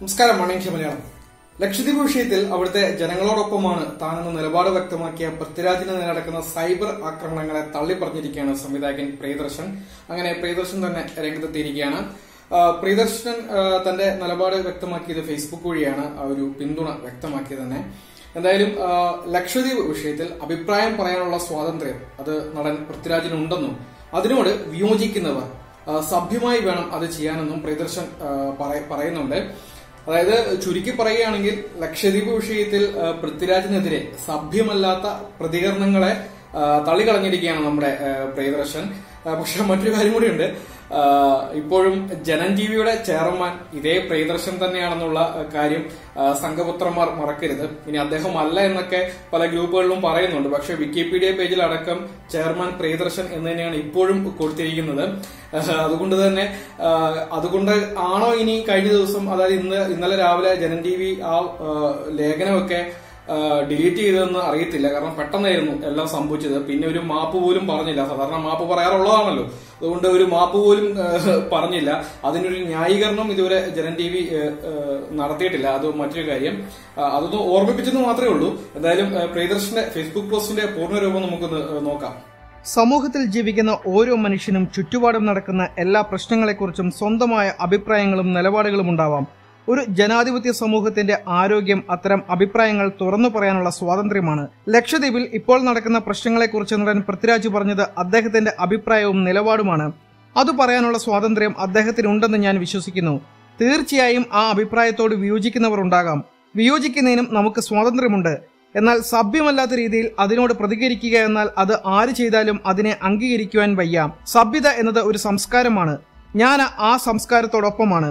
നമസ്കാരം. മണീക്ഷ മലയാളം. ലക്ഷദ്വീപ് വിഷയത്തിൽ അവിടുത്തെ ജനങ്ങളോടൊപ്പമാണ് താനെന്ന നിലപാട് വ്യക്തമാക്കിയ പൃഥ്വിരാജിനെതിരെ നടക്കുന്ന സൈബർ ആക്രമണങ്ങളെ തള്ളിപ്പറഞ്ഞിരിക്കുകയാണ് സംവിധായകൻ പ്രിയദർശൻ. അങ്ങനെ പ്രിയദർശൻ തന്നെ രംഗത്തെത്തിയിരിക്കുകയാണ്. പ്രിയദർശൻ തന്റെ നിലപാട് വ്യക്തമാക്കിയത് ഫേസ്ബുക്ക് വഴിയാണ്, ആ ഒരു പിന്തുണ വ്യക്തമാക്കിയത് തന്നെ. എന്തായാലും ലക്ഷദ്വീപ് വിഷയത്തിൽ അഭിപ്രായം പറയാനുള്ള സ്വാതന്ത്ര്യം അത് നടൻ പൃഥ്വിരാജിനുണ്ടെന്നും അതിനോട് വിയോജിക്കുന്നവർ സഭ്യമായി വേണം അത് ചെയ്യാനെന്നും പ്രിയദർശൻ പറയുന്നുണ്ട്. അതായത് ചുരുക്കി പറയുകയാണെങ്കിൽ ലക്ഷദ്വീപ് വിഷയത്തിൽ പൃഥ്വിരാജിനെതിരെ സഭ്യമല്ലാത്ത പ്രതികരണങ്ങളെ തള്ളിക്കളഞ്ഞിരിക്കുകയാണ് നമ്മുടെ പ്രിയദർശൻ. പക്ഷെ മറ്റൊരു കാര്യം കൂടിയുണ്ട്, ഇപ്പോഴും ജനം ടിവിയുടെ ചെയർമാൻ ഇതേ പ്രിയദർശൻ തന്നെയാണെന്നുള്ള കാര്യം സംഘപുത്രന്മാർ മറക്കരുത്. ഇനി അദ്ദേഹം അല്ല എന്നൊക്കെ പല ഗ്രൂപ്പുകളിലും പറയുന്നുണ്ട്, പക്ഷെ വിക്കിപീഡിയ പേജിൽ അടക്കം ചെയർമാൻ പ്രിയദർശൻ എന്ന് തന്നെയാണ് ഇപ്പോഴും കൊടുത്തിരിക്കുന്നത്. അതുകൊണ്ട് ആണോ ഇനി കഴിഞ്ഞ ദിവസം, അതായത് ഇന്നലെ രാവിലെ ജനം ടിവി ആ ലേഖനമൊക്കെ ഡിലീറ്റ് ചെയ്തതെന്ന് അറിയത്തില്ല. കാരണം പെട്ടെന്നായിരുന്നു എല്ലാം സംഭവിച്ചത്. പിന്നെ ഒരു മാപ്പ് പോലും പറഞ്ഞില്ല. സാധാരണ മാപ്പ് പറയാറുള്ളതാണല്ലോ, അതുകൊണ്ട് ഒരു മാപ്പ് പോലും പറഞ്ഞില്ല. അതിനൊരു ന്യായീകരണം ഇതുവരെ ജനം ടി വി നടത്തിയിട്ടില്ല. അത് മറ്റൊരു കാര്യം, അതൊന്നും ഓർമ്മിപ്പിച്ചെന്ന് മാത്രമേ ഉള്ളൂ. എന്തായാലും പ്രിയദർശന്റെ ഫേസ്ബുക്ക് പോസ്റ്റിന്റെ പൂർണ്ണരൂപം നമുക്കൊന്ന് നോക്കാം. സമൂഹത്തിൽ ജീവിക്കുന്ന ഓരോ മനുഷ്യനും ചുറ്റുപാടും നടക്കുന്ന എല്ലാ പ്രശ്നങ്ങളെക്കുറിച്ചും സ്വന്തമായ അഭിപ്രായങ്ങളും നിലപാടുകളും ഉണ്ടാവാം. ഒരു ജനാധിപത്യ സമൂഹത്തിന്റെ ആരോഗ്യം അത്തരം അഭിപ്രായങ്ങൾ തുറന്നു പറയാനുള്ള സ്വാതന്ത്ര്യമാണ്. ലക്ഷദ്വീപിൽ ഇപ്പോൾ നടക്കുന്ന പ്രശ്നങ്ങളെക്കുറിച്ച് നടൻ പൃഥ്വിരാജ് പറഞ്ഞത് അദ്ദേഹത്തിന്റെ അഭിപ്രായവും നിലപാടുമാണ്. അത് പറയാനുള്ള സ്വാതന്ത്ര്യം അദ്ദേഹത്തിനുണ്ടെന്ന് ഞാൻ വിശ്വസിക്കുന്നു. തീർച്ചയായും ആ അഭിപ്രായത്തോട് വിയോജിക്കുന്നവർ ഉണ്ടാകാം, വിയോജിക്കുന്നതിനും നമുക്ക് സ്വാതന്ത്ര്യമുണ്ട്. എന്നാൽ സഭ്യമല്ലാത്ത രീതിയിൽ അതിനോട് പ്രതികരിക്കുക എന്നാൽ അത് ആര് ചെയ്താലും അതിനെ അംഗീകരിക്കുവാൻ വയ്യ. സഭ്യത എന്നത് ഒരു സംസ്കാരമാണ്. ഞാൻ ആ സംസ്കാരത്തോടൊപ്പമാണ്.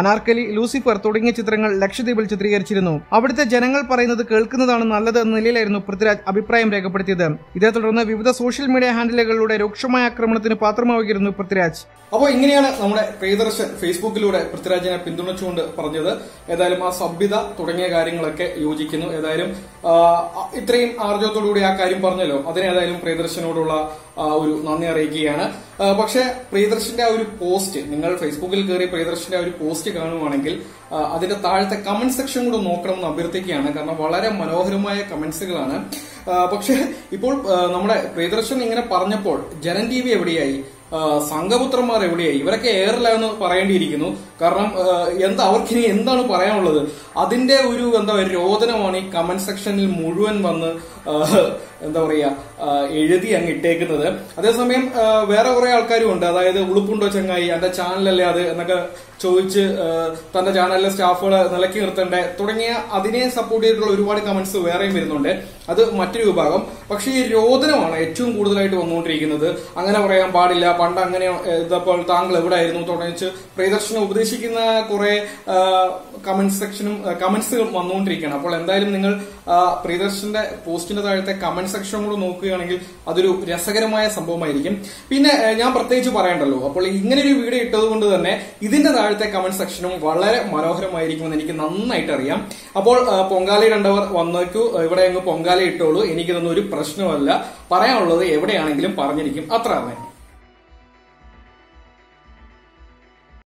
അനാർക്കലി, ലൂസിഫർ തുടങ്ങിയ ചിത്രങ്ങൾ ലക്ഷദ്വീപിൽ ചിത്രീകരിച്ചിരുന്നു. അവിടുത്തെ ജനങ്ങൾ പറയുന്നത് കേൾക്കുന്നതാണ് നല്ലത് എന്ന നിലയിലായിരുന്നു പൃഥ്വിരാജ് അഭിപ്രായം രേഖപ്പെടുത്തിയത്. ഇതേ തുടർന്ന് വിവിധ സോഷ്യൽ മീഡിയ ഹാൻഡിലുകളിലൂടെ രൂക്ഷമായ ആക്രമണത്തിന് പാത്രമാവുകയായിരുന്നു പൃഥ്വിരാജ്. അപ്പോൾ ഇങ്ങനെയാണ് നമ്മുടെ പ്രിയദർശൻ ഫേസ്ബുക്കിലൂടെ പൃഥ്വിരാജിനെ പിന്തുണച്ചുകൊണ്ട് പറഞ്ഞത്. ഏതായാലും ആ സഭ്യത തുടങ്ങിയ കാര്യങ്ങളൊക്കെ യോജിക്കുന്നു. ഏതായാലും ഇത്രയും ആർജവത്തോടുകൂടി ആ കാര്യം പറഞ്ഞല്ലോ, അതിനേതായാലും പ്രിയദർശനോടുള്ള ഒരു നന്ദി അറിയിക്കുകയാണ്. പക്ഷെ പ്രിയദർശന്റെ ആ ഒരു പോസ്റ്റ്, നിങ്ങൾ ഫേസ്ബുക്കിൽ കയറി പ്രിയദർശന്റെ ആ ഒരു പോസ്റ്റ് കാണുവാണെങ്കിൽ അതിന്റെ താഴത്തെ കമന്റ് സെക്ഷൻ കൂടെ നോക്കണമെന്ന് അഭ്യർത്ഥിക്കുകയാണ്. കാരണം വളരെ മനോഹരമായ കമന്റ്സുകളാണ്. പക്ഷെ ഇപ്പോൾ നമ്മുടെ പ്രിയദർശൻ ഇങ്ങനെ പറഞ്ഞപ്പോൾ ജനം ടി വി എവിടെയായി, സംഘപുത്രന്മാർ എവിടെയായി, ഇവരൊക്കെ ഏറിലാന്ന് പറയേണ്ടിയിരിക്കുന്നു. കാരണം അവർക്കിനി എന്താണ് പറയാനുള്ളത്? അതിന്റെ ഒരു രോദനമാണ് ഈ കമന്റ് സെക്ഷനിൽ മുഴുവൻ വന്ന് എഴുതി അങ്ങ് ഇട്ടേക്കുന്നത്. അതേസമയം വേറെ കുറെ ആൾക്കാരും ഉണ്ട്, അതായത് ഉളുപ്പുണ്ടോ ചങ്ങായി, എന്റെ ചാനലല്ലേ അത് എന്നൊക്കെ ചോദിച്ച് തന്റെ ചാനലിലെ സ്റ്റാഫുകളെ നിലക്കി നിർത്തണ്ടേ തുടങ്ങിയ അതിനെ സപ്പോർട്ട് ചെയ്തിട്ടുള്ള ഒരുപാട് കമന്റ്സ് വേറെയും വരുന്നുണ്ട്. അത് മറ്റൊരു വിഭാഗം. പക്ഷെ ഈ രോദനമാണ് ഏറ്റവും കൂടുതലായിട്ട് വന്നുകൊണ്ടിരിക്കുന്നത്. അങ്ങനെ പറയാൻ പാടില്ല, പണ്ട് അങ്ങനെ ഇതപ്പോൾ താങ്കൾ എവിടെ ആയിരുന്നു തുടങ്ങിച്ച് പ്രിയദർശനെ ഉപദേശിക്കുന്ന കുറെ കമന്റ്സും വന്നുകൊണ്ടിരിക്കുകയാണ്. അപ്പോൾ എന്തായാലും നിങ്ങൾ പ്രിയദർശന്റെ പോസ്റ്റിന്റെ താഴത്തെ കമന്റ് സെക്ഷൻ കൂടെ നോക്കുകയാണെങ്കിൽ അതൊരു രസകരമായ സംഭവമായിരിക്കും. പിന്നെ ഞാൻ പ്രത്യേകിച്ച് പറയണ്ടല്ലോ, അപ്പോൾ ഇങ്ങനൊരു വീഡിയോ ഇട്ടത് കൊണ്ട് തന്നെ ഇതിന്റെ താഴത്തെ കമന്റ് സെക്ഷനും വളരെ മനോഹരമായിരിക്കുമെന്ന് എനിക്ക് നന്നായിട്ട് അറിയാം. അപ്പോൾ പൊങ്കാലി ഇടേണ്ടവർ വന്നേക്കൂ, ഇവിടെ അങ്ങ് പൊങ്കാലി ഇട്ടോളൂ, എനിക്കിതൊന്നും ഒരു പ്രശ്നമല്ല. പറയാനുള്ളത് എവിടെയാണെങ്കിലും പറഞ്ഞിരിക്കും, അത്ര തന്നെ.